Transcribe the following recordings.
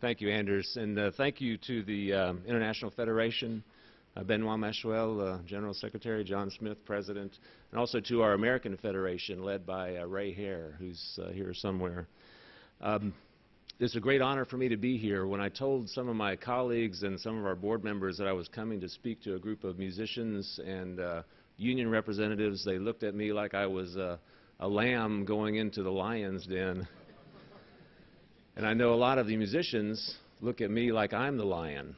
Thank you, Anders, and thank you to the International Federation, Benoit Machuel, General Secretary, John Smith, President, and also to our American Federation led by Ray Hare, who's here somewhere. It's a great honor for me to be here. When I told some of my colleagues and some of our board members that I was coming to speak to a group of musicians and union representatives, they looked at me like I was a lamb going into the lion's den. And I know a lot of the musicians look at me like I'm the lion.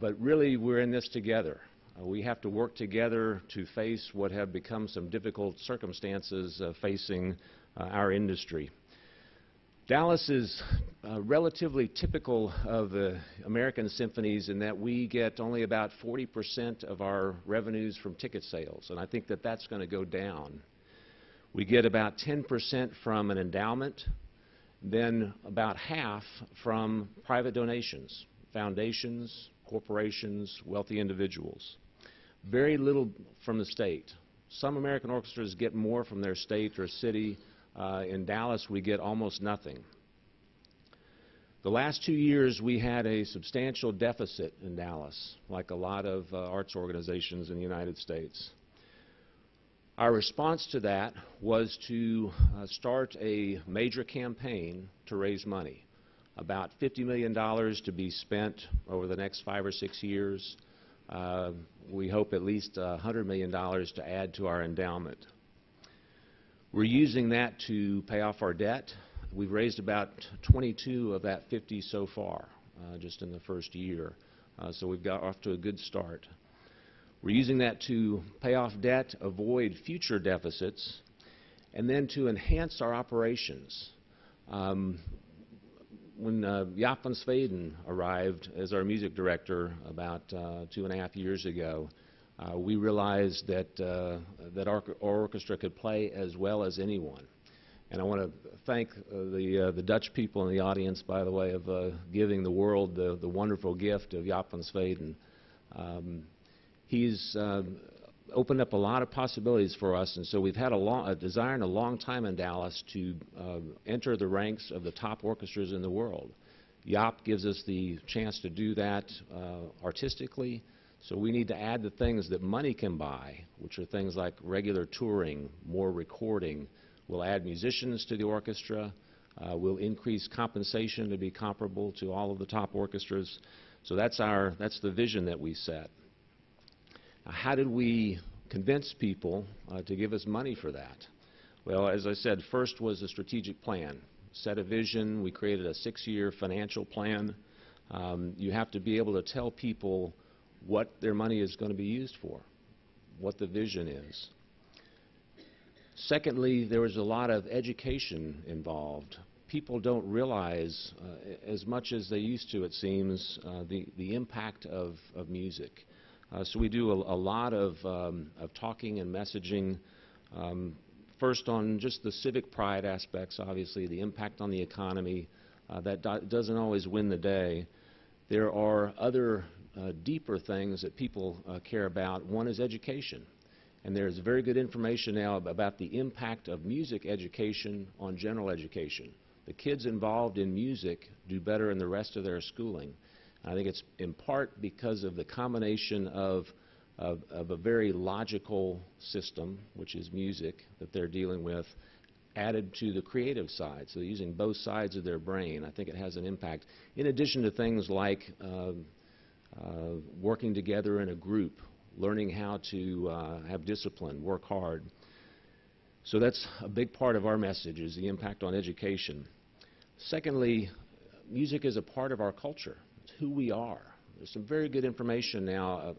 But really, we're in this together. We have to work together to face what have become some difficult circumstances facing our industry. Dallas is relatively typical of the American symphonies in that we get only about 40% of our revenues from ticket sales, and I think that that's going to go down. We get about 10% from an endowment, then about half from private donations, foundations, corporations, wealthy individuals. Very little from the state. Some American orchestras get more from their state or city. In Dallas, we get almost nothing. The last 2 years, we had a substantial deficit in Dallas, like a lot of arts organizations in the United States. Our response to that was to start a major campaign to raise money. About $50 million to be spent over the next 5 or 6 years. We hope at least $100 million to add to our endowment. We're using that to pay off our debt. We've raised about 22 of that 50 so far, just in the first year. So we've got off to a good start. We're using that to pay off debt, avoid future deficits, and then to enhance our operations. When Jaap van Zweden arrived as our music director about 2.5 years ago, we realized that, our orchestra could play as well as anyone. And I want to thank the Dutch people in the audience, by the way, of giving the world the wonderful gift of Jaap van Zweden. He's opened up a lot of possibilities for us, and so we've had a desire in a long time in Dallas to enter the ranks of the top orchestras in the world. Jaap gives us the chance to do that artistically, so we need to add the things that money can buy, which are things like regular touring, more recording. We'll add musicians to the orchestra. We'll increase compensation to be comparable to all of the top orchestras. So that's the vision that we set. How did we convince people to give us money for that? Well, as I said, first was a strategic plan. Set a vision. We created a 6-year financial plan. You have to be able to tell people what their money is going to be used for, what the vision is. Secondly, there was a lot of education involved. People don't realize as much as they used to, it seems, the impact of music. So we do a lot of talking and messaging, first on just the civic pride aspects, obviously, the impact on the economy. That doesn't always win the day. There are other deeper things that people care about. One is education. And there's very good information now about the impact of music education on general education. The kids involved in music do better in the rest of their schooling. I think it's in part because of the combination of a very logical system, which is music, that they're dealing with, added to the creative side. So using both sides of their brain, I think it has an impact. In addition to things like working together in a group, learning how to have discipline, work hard. So that's a big part of our message, is the impact on education. Secondly, music is a part of our culture. Who we are. There's some very good information now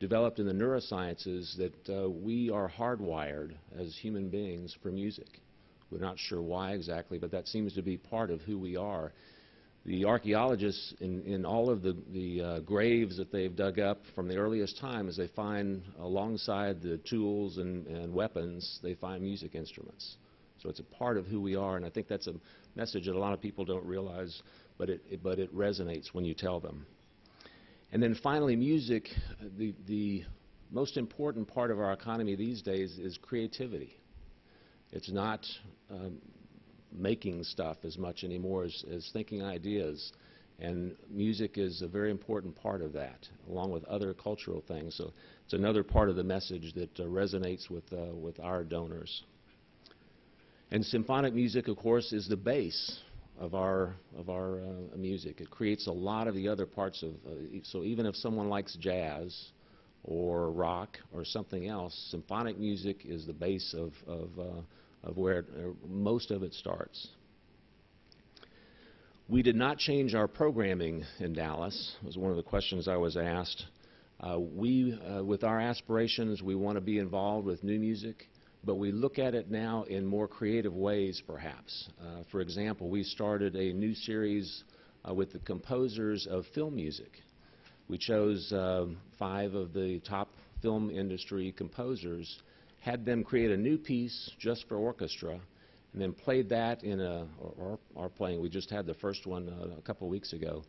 developed in the neurosciences that we are hardwired as human beings for music. We're not sure why exactly, but that seems to be part of who we are. The archaeologists in all of the graves that they've dug up from the earliest times, they find alongside the tools and weapons, they find music instruments. So it's a part of who we are, and I think that's a message that a lot of people don't realize, but it resonates when you tell them. And then finally, music, the most important part of our economy these days is creativity. It's not making stuff as much anymore as thinking ideas, and music is a very important part of that, along with other cultural things. So it's another part of the message that resonates with our donors. And symphonic music, of course, is the base of our music. It creates a lot of the other parts of. So even if someone likes jazz, or rock, or something else, symphonic music is the base of where most of it starts. We did not change our programming in Dallas. It was one of the questions I was asked. With our aspirations, we want to be involved with new music, but we look at it now in more creative ways, perhaps. For example, we started a new series with the composers of film music. We chose 5 of the top film industry composers, had them create a new piece just for orchestra, and then played that in a, or are playing, we just had the first one a couple weeks ago.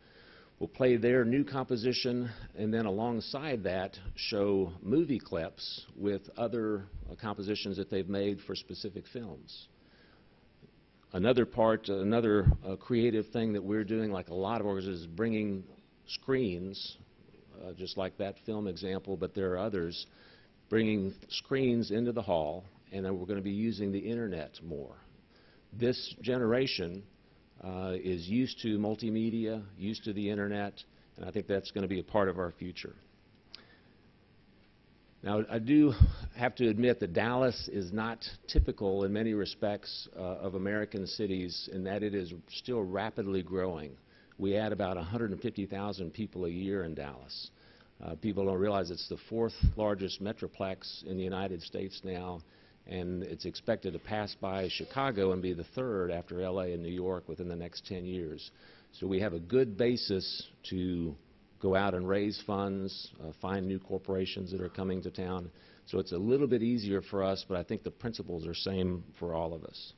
We'll play their new composition, and then alongside that show movie clips with other compositions that they've made for specific films. Another part, another creative thing that we're doing, like a lot of organizations, is bringing screens, just like that film example, but there are others, bringing screens into the hall, and then we're going to be using the internet more. This generation is used to multimedia, used to the internet, and I think that's going to be a part of our future. Now, I do have to admit that Dallas is not typical in many respects of American cities, in that it is still rapidly growing. We add about 150,000 people a year in Dallas. People don't realize it's the 4th largest metroplex in the United States now, and it's expected to pass by Chicago and be the 3rd after L.A. and New York within the next 10 years. So we have a good basis to go out and raise funds, find new corporations that are coming to town. So it's a little bit easier for us, but I think the principles are the same for all of us.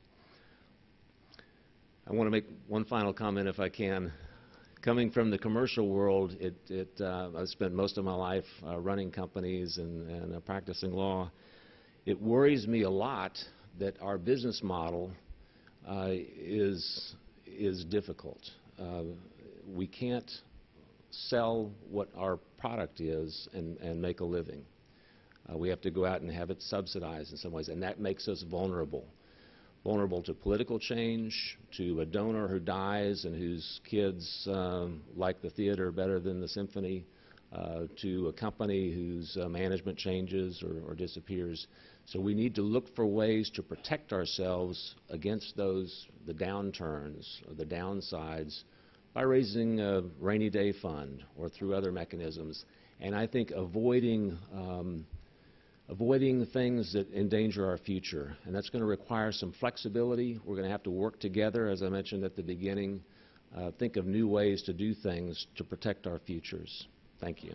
I want to make one final comment, if I can. Coming from the commercial world, I spent most of my life running companies and practicing law. It worries me a lot that our business model is difficult. We can't sell what our product is and make a living. We have to go out and have it subsidized in some ways, and that makes us vulnerable. Vulnerable to political change, to a donor who dies and whose kids like the theater better than the symphony, to a company whose management changes or disappears. So we need to look for ways to protect ourselves against the downturns or the downsides by raising a rainy day fund or through other mechanisms. And I think avoiding things that endanger our future. And that's going to require some flexibility. We're going to have to work together, as I mentioned at the beginning, think of new ways to do things to protect our futures. Thank you.